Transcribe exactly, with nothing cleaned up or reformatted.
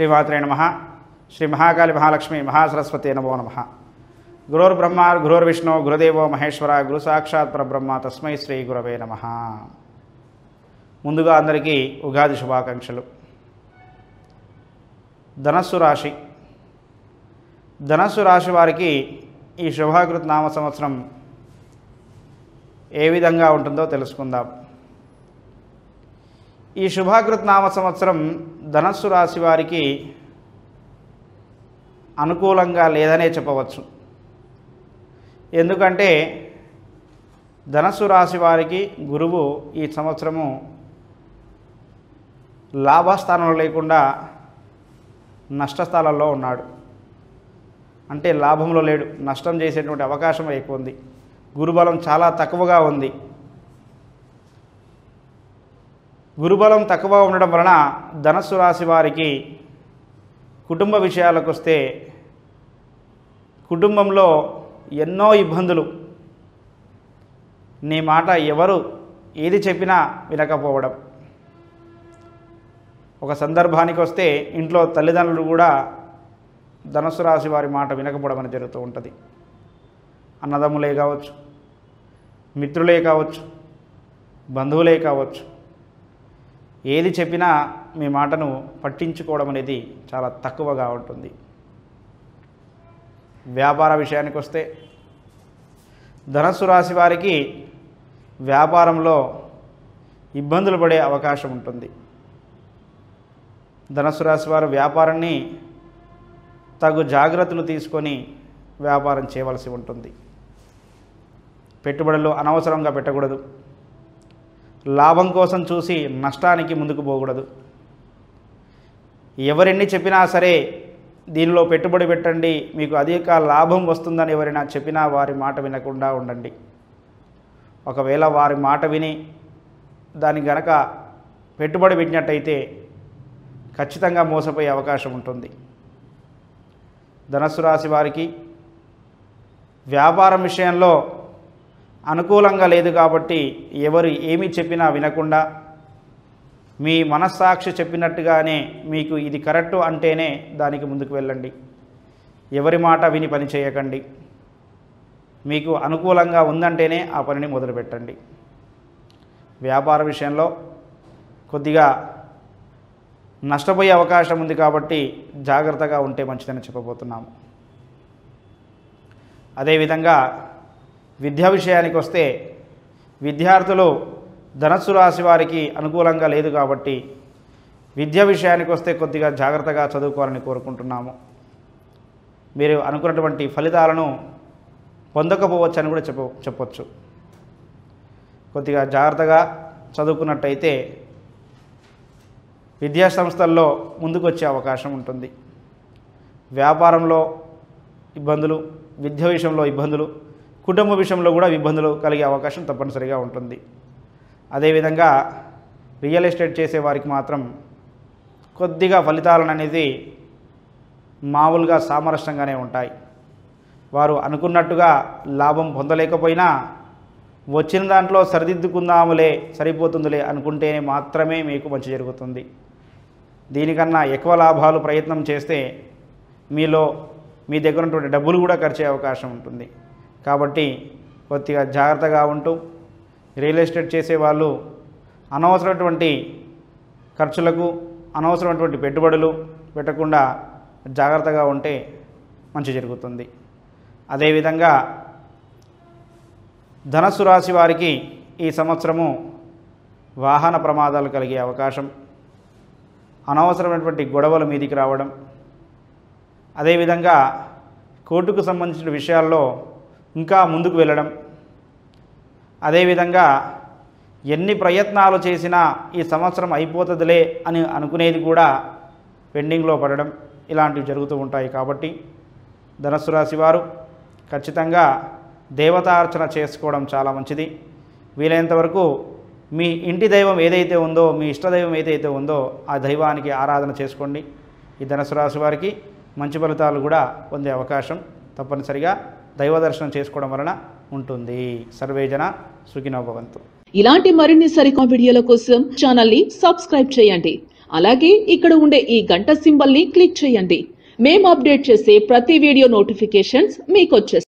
ಶ್ರೀಮಾತ್ರೇ ನಮಃ. ಶ್ರೀ ಮಹಾಕಾಲಿ ಮಹಾಲಕ್ಷ್ಮೀ ಮಹಾಸರಸ್ವತಿ ನಮೋ ನಮಃ. ಗುರುರ್ ಬ್ರಹ್ಮ ಗುರುರ್ ವಿಷ್ಣು ಗುರುದೇವೋ ಮಹೇಶ್ವರ గురు సాక్షాత్ పరబ్రహ్మ తస్మై శ్రీ గురవే నమః. ముందుగా అందరికీ ఉగాది శుభాకాంక్షలు. ధనస్సు రాశి ధనస్సు రాశి వారికి ఈ శుభాకృత నామ సంవత్సరం ఏ విధంగా ఉంటుందో తెలుసుకుందాం. ఈ శుభాకృత నామ సంవత్సరం ధనస్సు రాశి వారికి అనుకూలంగా లేదనే చెప్పవచ్చు. ఎందుకంటే ధనస్సు రాశి వారికి గురువు ఈ సంవత్సరము లాభస్థానంలో లేకుండా నష్టస్థానంలో ఉన్నాడు. అంటే లాభంలో లేడు, నష్టం చేసేటువంటి అవకాశం ఎక్కువ ఉంది. గురుబలం చాలా తక్కువగా ఉంది. గురుబలం తక్కువ ఉండడం వలన ధనస్సు రాశి వారికి కుటుంబ విషయాలకు వస్తే కుటుంబంలో ఎన్నో ఇబ్బందులు. నీ మాట ఎవరు ఏది చెప్పినా వినకపోవడం. ఒక సందర్భానికి వస్తే ఇంట్లో తల్లిదండ్రులు కూడా ధనస్సు రాశి వారి మాట వినకపోవడం అని జరుగుతూ ఉంటుంది. అన్నదమ్ములే కావచ్చు, మిత్రులే కావచ్చు, బంధువులే కావచ్చు, ఏది చెప్పినా మీ మాటను పట్టించుకోవడం అనేది చాలా తక్కువగా ఉంటుంది. వ్యాపార విషయానికి వస్తే ధనస్సు రాశి వారికి వ్యాపారంలో ఇబ్బందులు పడే అవకాశం ఉంటుంది. ధనస్సు రాశి వారు వ్యాపారాన్ని తగు జాగ్రత్తలు తీసుకొని వ్యాపారం చేయవలసి ఉంటుంది. పెట్టుబడులు అనవసరంగా పెట్టకూడదు. లాభం కోసం చూసి నష్టానికి ముందుకు పోకూడదు. ఎవరెన్ని చెప్పినా సరే దీనిలో పెట్టుబడి పెట్టండి, మీకు అధిక లాభం వస్తుందని ఎవరైనా చెప్పినా వారి మాట వినకుండా ఉండండి. ఒకవేళ వారి మాట విని దాని గనక పెట్టుబడి పెట్టినట్టయితే ఖచ్చితంగా మోసపోయే అవకాశం ఉంటుంది. ధనస్సు రాశి వారికి వ్యాపారం విషయంలో అనుకూలంగా లేదు కాబట్టి ఎవరు ఏమి చెప్పినా వినకుండా మీ మనస్సాక్షి చెప్పినట్టుగానే మీకు ఇది కరెక్టు అంటేనే దానికి ముందుకు వెళ్ళండి. ఎవరి మాట విని పని చేయకండి. మీకు అనుకూలంగా ఉందంటేనే ఆ పనిని మొదలుపెట్టండి. వ్యాపార విషయంలో కొద్దిగా నష్టపోయే అవకాశం ఉంది కాబట్టి జాగ్రత్తగా ఉంటే మంచిదని చెప్పబోతున్నాము. అదేవిధంగా విద్యా విషయానికి వస్తే విద్యార్థులు ధనస్సు రాశి వారికి అనుకూలంగా లేదు కాబట్టి విద్యా విషయానికి వస్తే కొద్దిగా జాగ్రత్తగా చదువుకోవాలని కోరుకుంటున్నాము. మీరు అనుకున్నటువంటి ఫలితాలను పొందకపోవచ్చు అని కూడా చెప్ప చెప్పొచ్చు. కొద్దిగా జాగ్రత్తగా చదువుకున్నట్టయితే విద్యా సంస్థల్లో ముందుకు వచ్చే అవకాశం ఉంటుంది. వ్యాపారంలో ఇబ్బందులు, విద్య విషయంలో ఇబ్బందులు, కుటుంబ విషయంలో కూడా ఇబ్బందులు కలిగే అవకాశం తప్పనిసరిగా ఉంటుంది. అదేవిధంగా రియల్ ఎస్టేట్ చేసే వారికి మాత్రం కొద్దిగా ఫలితాలను అనేది మామూలుగా సామరస్యంగానే ఉంటాయి. వారు అనుకున్నట్టుగా లాభం పొందలేకపోయినా వచ్చిన దాంట్లో సరిదిద్దుకుందాములే సరిపోతుందిలే అనుకుంటేనే మాత్రమే మీకు మంచి జరుగుతుంది. దీనికన్నా ఎక్కువ లాభాలు ప్రయత్నం చేస్తే మీలో మీ దగ్గర ఉన్నటువంటి డబ్బులు కూడా ఖర్చు అయ్యే అవకాశం ఉంటుంది. కాబట్టి కొద్దిగా జాగ్రత్తగా ఉంటూ రియల్ ఎస్టేట్ చేసేవాళ్ళు అనవసరమైనటువంటి ఖర్చులకు అనవసరమైనటువంటి పెట్టుబడులు పెట్టకుండా జాగ్రత్తగా ఉంటే మంచి జరుగుతుంది. అదేవిధంగా ధనస్సు రాశి వారికి ఈ సంవత్సరము వాహన ప్రమాదాలు కలిగే అవకాశం, అనవసరమైనటువంటి గొడవలు మీదికి రావడం, అదేవిధంగా కోర్టుకు సంబంధించిన విషయాల్లో ఇంకా ముందుకు వెళ్ళడం, అదేవిధంగా ఎన్ని ప్రయత్నాలు చేసినా ఈ సంవత్సరం అయిపోతుందిలే అని అనుకునేది కూడా పెండింగ్లో పడడం ఇలాంటివి జరుగుతూ ఉంటాయి. కాబట్టి ధనస్సు రాశి వారు ఖచ్చితంగా దేవతార్చన చేసుకోవడం చాలా మంచిది. వీలైనంత వరకు మీ ఇంటి దైవం ఏదైతే ఉందో, మీ ఇష్టదైవం ఏదైతే ఉందో ఆ దైవానికి ఆరాధన చేసుకోండి. ఈ ధనస్సు రాశి వారికి మంచి ఫలితాలు కూడా పొందే అవకాశం తప్పనిసరిగా దైవ దర్శనం చేసుకోవడం వలన ఉంటుంది. సర్వే జన సుఖినో భవంతు. ఇలాంటి మరిన్ని సరికొత్త వీడియోల కోసం ఛానల్ ని సబ్స్క్రైబ్ చేయండి. అలాగే ఇక్కడ ఉండే ఈ గంట సింబల్ ని క్లిక్ చేయండి. మేము అప్డేట్ చేసే ప్రతి వీడియో నోటిఫికేషన్స్ మీకు వచ్చేస్తాయి.